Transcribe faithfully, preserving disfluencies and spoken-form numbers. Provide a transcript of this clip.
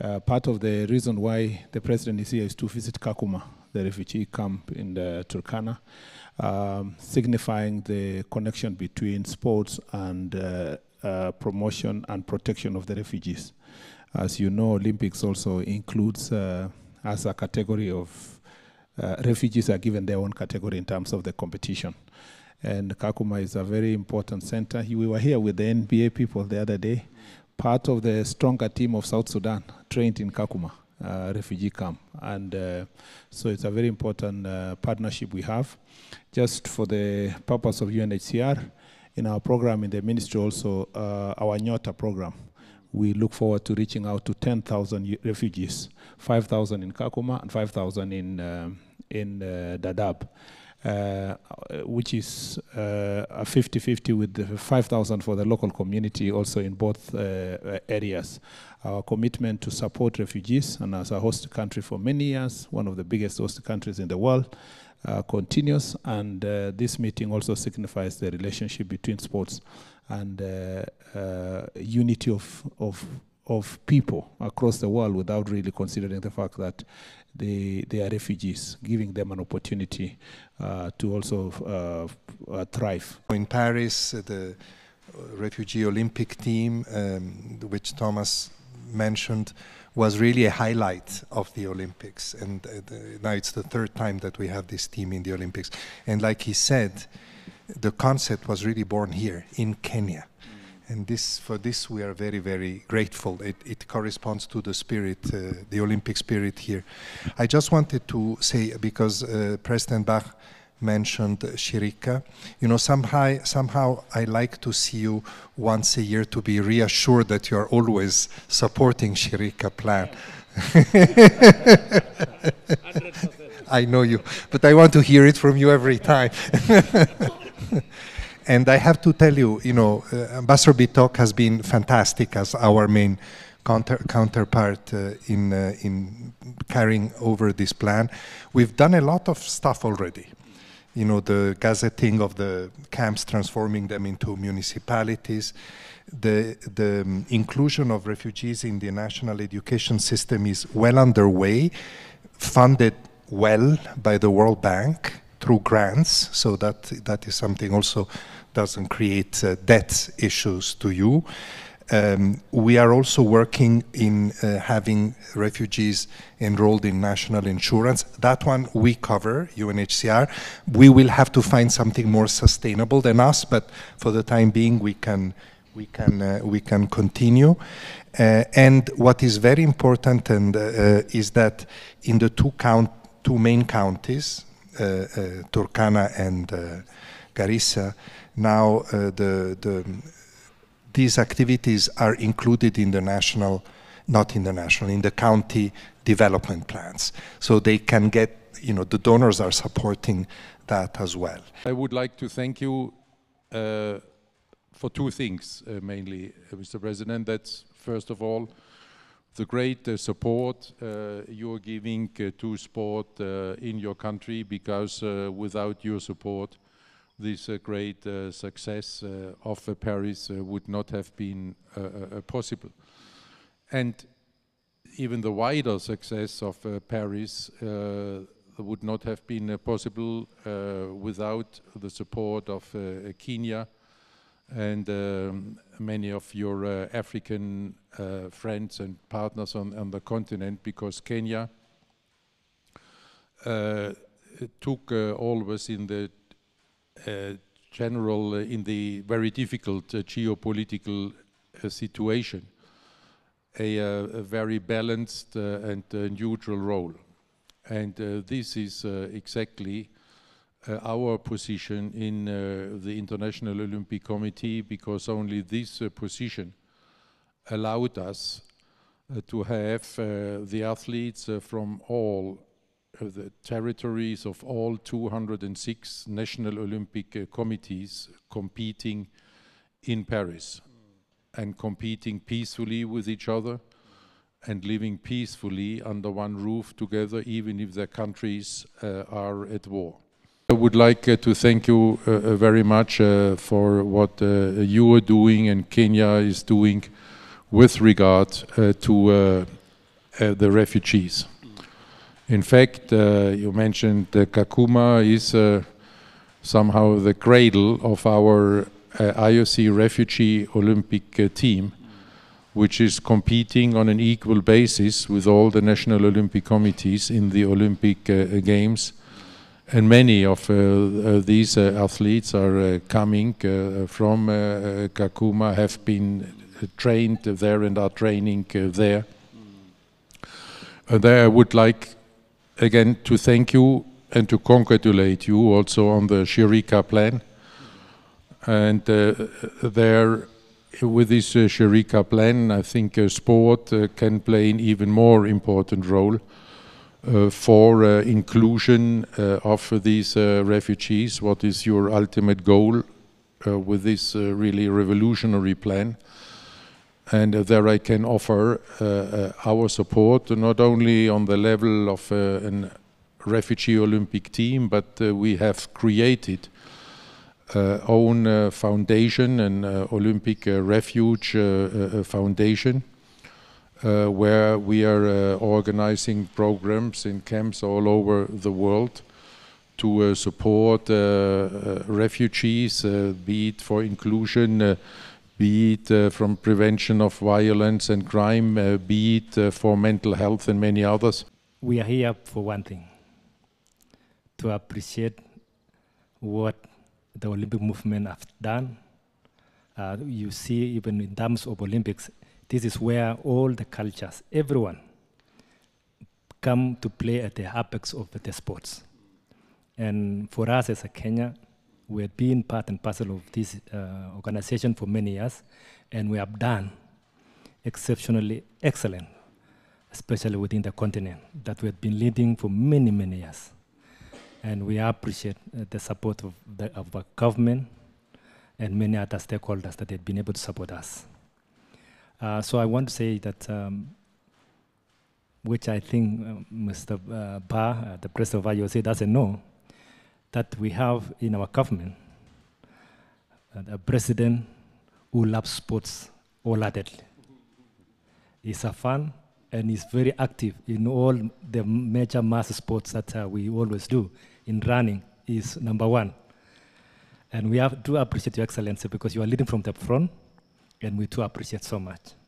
Uh, part of the reason why the president is here is to visit Kakuma, the refugee camp in the Turkana, um, signifying the connection between sports and uh, uh, promotion and protection of the refugees. As you know, Olympics also includes uh, as a category of uh, refugees are given their own category in terms of the competition. And Kakuma is a very important center. We were here with the N B A people the other day. Part of the stronger team of South Sudan trained in Kakuma uh, refugee camp. And uh, so it's a very important uh, partnership we have. Just for the purpose of U N H C R, in our program in the ministry also, uh, our Nyota program, we look forward to reaching out to ten thousand refugees, five thousand in Kakuma and five thousand in, um, in uh, Dadaab. Uh, which is uh, a fifty fifty with five thousand for the local community also in both uh, areas. Our commitment to support refugees, and as a host country for many years, one of the biggest host countries in the world, uh, continues, and uh, this meeting also signifies the relationship between sports and uh, uh, unity of, of of people across the world without really considering the fact that they, they are refugees, giving them an opportunity uh, to also uh, uh, thrive. In Paris, uh, the Refugee Olympic team, um, which Thomas mentioned, was really a highlight of the Olympics. And uh, the, now it's the third time that we have this team in the Olympics. And like he said, the concept was really born here in Kenya. And this, for this we are very, very grateful. It, it corresponds to the spirit, uh, the Olympic spirit here. I just wanted to say, because uh, President Bach mentioned Shirika, you know, somehow, somehow I like to see you once a year to be reassured that you are always supporting Shirika plan. I know you, but I want to hear it from you every time. And I have to tell you, you know, uh, Ambassador Bitok has been fantastic as our main counter counterpart uh, in, uh, in carrying over this plan. We've done a lot of stuff already. You know, the gazetting of the camps, transforming them into municipalities. The, the um, inclusion of refugees in the national education system is well underway, funded well by the World Bank through grants, so that that is something also doesn't create uh, debt issues to you. Um, we are also working in uh, having refugees enrolled in national insurance. That one we cover, U N H C R. We will have to find something more sustainable than us, but for the time being, we can we can uh, we can continue. Uh, and what is very important and uh, uh, is that in the two count two main counties. Uh, uh, Turkana and uh, Garissa. Now uh, the, the, these activities are included in the national, not in the national, in the county development plans. So they can get, you know, the donors are supporting that as well. I would like to thank you uh, for two things uh, mainly, uh, Mister President. That's first of all, the great uh, support uh, you're giving uh, to sport uh, in your country, because uh, without your support, this uh, great uh, success uh, of uh, Paris uh, would not have been uh, uh, possible. And even the wider success of uh, Paris uh, would not have been uh, possible uh, without the support of uh, Kenya and um, many of your uh, African uh, friends and partners on, on the continent, because Kenya uh, took uh, always in the uh, general, uh, in the very difficult uh, geopolitical uh, situation, a, uh, a very balanced uh, and uh, neutral role. And uh, this is uh, exactly Uh, our position in uh, the International Olympic Committee, because only this uh, position allowed us uh, to have uh, the athletes uh, from all uh, the territories of all two hundred and six National Olympic uh, committees competing in Paris mm. and competing peacefully with each other and living peacefully under one roof together, even if their countries uh, are at war. I would like uh, to thank you uh, uh, very much uh, for what uh, you are doing and Kenya is doing with regard uh, to uh, uh, the refugees. In fact, uh, you mentioned uh, Kakuma is uh, somehow the cradle of our uh, I O C Refugee Olympic uh, team, which is competing on an equal basis with all the national Olympic committees in the Olympic uh, Games. And many of uh, uh, these uh, athletes are uh, coming uh, from uh, Kakuma, have been uh, trained there and are training uh, there. Uh, there I would like again to thank you and to congratulate you also on the Shirika plan. And uh, there, with this uh, Shirika plan, I think uh, sport uh, can play an even more important role uh, for uh, inclusion uh, of these uh, refugees. What is your ultimate goal uh, with this uh, really revolutionary plan? And uh, there I can offer uh, uh, our support, not only on the level of uh, an refugee Olympic team, but uh, we have created Uh, own uh, foundation and uh, Olympic uh, Refuge uh, uh, Foundation, uh, where we are uh, organizing programs in camps all over the world to uh, support uh, uh, refugees, uh, be it for inclusion, uh, be it uh, from prevention of violence and crime, uh, be it uh, for mental health and many others. We are here for one thing, to appreciate what the Olympic movement have done. Uh, you see, even in terms of Olympics, this is where all the cultures, everyone, come to play at the apex of the sports. And for us as a Kenya, we have been part and parcel of this uh, organization for many years, and we have done exceptionally excellent, especially within the continent that we have been leading for many, many years. And we appreciate uh, the support of the, of the government and many other stakeholders that have been able to support us. Uh, so I want to say that, um, which I think uh, Mister Uh, Bach, uh, the president of I O C, doesn't know, that we have in our government a president who loves sports wholeheartedly. He's a fan, and he's very active in all the major mass sports that uh, we always do. In running, he's number one. And we have to appreciate your excellency because you are leading from the front, and we do appreciate so much.